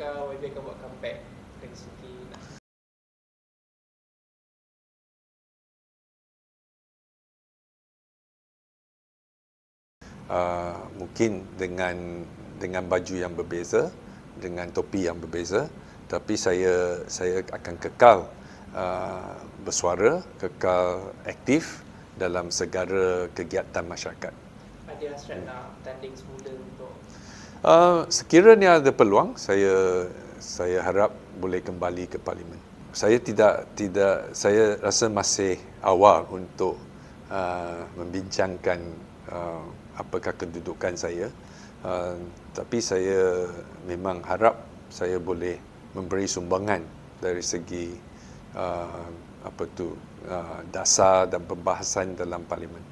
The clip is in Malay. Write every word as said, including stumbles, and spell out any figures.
kau dia akan buat comeback dari segi nak. Uh, mungkin dengan dengan baju yang berbeza, dengan topi yang berbeza, tapi saya saya akan kekal uh, bersuara, kekal aktif dalam segala kegiatan masyarakat. Ada hasrat nak tanding semula untuk? Uh, sekiranya ada peluang, saya saya harap boleh kembali ke Parlimen. Saya tidak tidak saya rasa masih awal untuk uh, membincangkan uh, apakah kedudukan saya, uh, tapi saya memang harap saya boleh memberi sumbangan dari segi uh, apa tu uh, dasar dan pembahasan dalam Parlimen.